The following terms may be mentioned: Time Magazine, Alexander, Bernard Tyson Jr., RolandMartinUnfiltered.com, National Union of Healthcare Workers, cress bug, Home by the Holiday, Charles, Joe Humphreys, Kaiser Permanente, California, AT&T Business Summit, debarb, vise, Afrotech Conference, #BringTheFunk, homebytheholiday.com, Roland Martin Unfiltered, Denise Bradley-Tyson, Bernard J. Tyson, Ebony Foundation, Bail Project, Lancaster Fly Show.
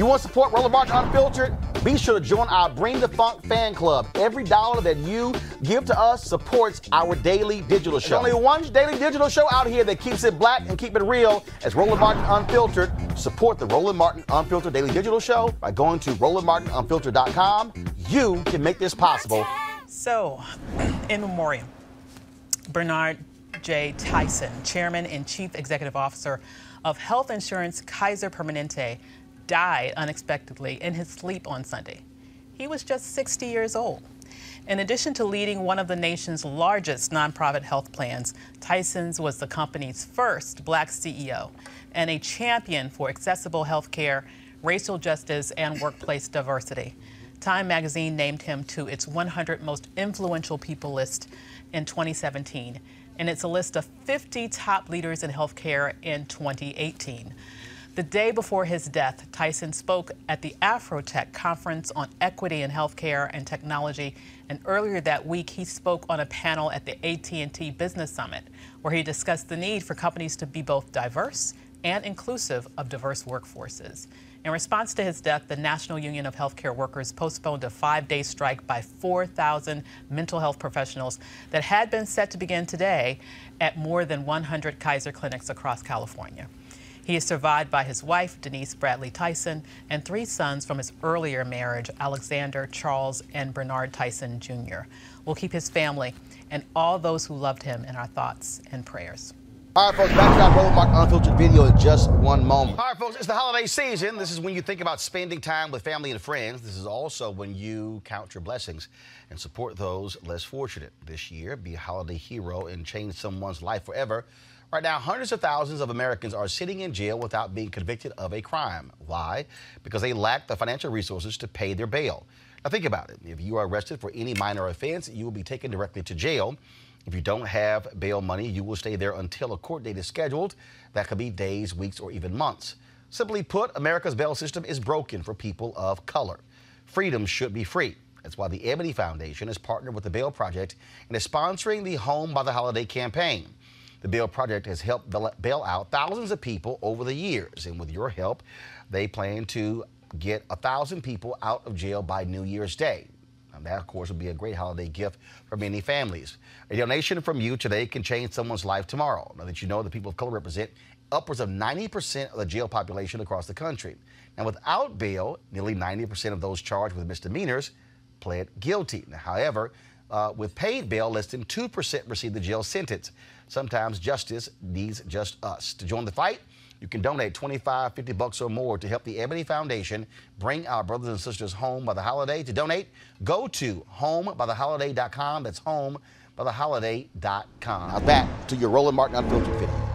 You want to support Roland Martin Unfiltered? Be sure to join our Bring the Funk fan club. Every dollar that you give to us supports our daily digital show. There's only one daily digital show out here that keeps it black and keep it real as Roland Martin Unfiltered. Support the Roland Martin Unfiltered daily digital show by going to RolandMartinUnfiltered.com. You can make this possible. So, in memoriam, Bernard J. Tyson, Chairman and Chief Executive Officer of Health Insurance Kaiser Permanente, died unexpectedly in his sleep on Sunday. He was just 60 years old. In addition to leading one of the nation's largest nonprofit health plans, Tyson's was the company's first black CEO and a champion for accessible health care, racial justice, and workplace diversity. Time magazine named him to its 100 most influential people list in 2017, and it's a list of 50 top leaders in healthcare in 2018. The day before his death, Tyson spoke at the Afrotech Conference on Equity in Healthcare and Technology, and earlier that week he spoke on a panel at the AT&T Business Summit, where he discussed the need for companies to be both diverse and inclusive of diverse workforces. In response to his death, the National Union of Healthcare Workers postponed a 5-day strike by 4,000 mental health professionals that had been set to begin today at more than 100 Kaiser clinics across California. He is survived by his wife, Denise Bradley-Tyson, and 3 sons from his earlier marriage, Alexander, Charles, and Bernard Tyson Jr. We'll keep his family and all those who loved him in our thoughts and prayers. All right, folks, back to our Roland Martin Unfiltered video in just one moment. All right, folks, it's the holiday season. This is when you think about spending time with family and friends. This is also when you count your blessings and support those less fortunate. This year, be a holiday hero and change someone's life forever. Right now, hundreds of thousands of Americans are sitting in jail without being convicted of a crime. Why? Because they lack the financial resources to pay their bail. Now, think about it. If you are arrested for any minor offense, you will be taken directly to jail. If you don't have bail money, you will stay there until a court date is scheduled. That could be days, weeks, or even months. Simply put, America's bail system is broken for people of color. Freedom should be free. That's why the Ebony Foundation has partnered with the Bail Project and is sponsoring the Home by the Holiday campaign. The Bail Project has helped bail out thousands of people over the years, and with your help, they plan to get 1,000 people out of jail by New Year's Day. And that, of course, would be a great holiday gift for many families. A donation from you today can change someone's life tomorrow. Now that you know the people of color represent upwards of 90% of the jail population across the country. And without bail, nearly 90% of those charged with misdemeanors pled guilty. Now, however, with paid bail, less than 2% receive the jail sentence. Sometimes justice needs just us. To join the fight, you can donate $25, $50 or more to help the Ebony Foundation bring our brothers and sisters home by the holiday. To donate, go to homebytheholiday.com. That's homebytheholiday.com. Now back to your Roland Martin Unfiltered video.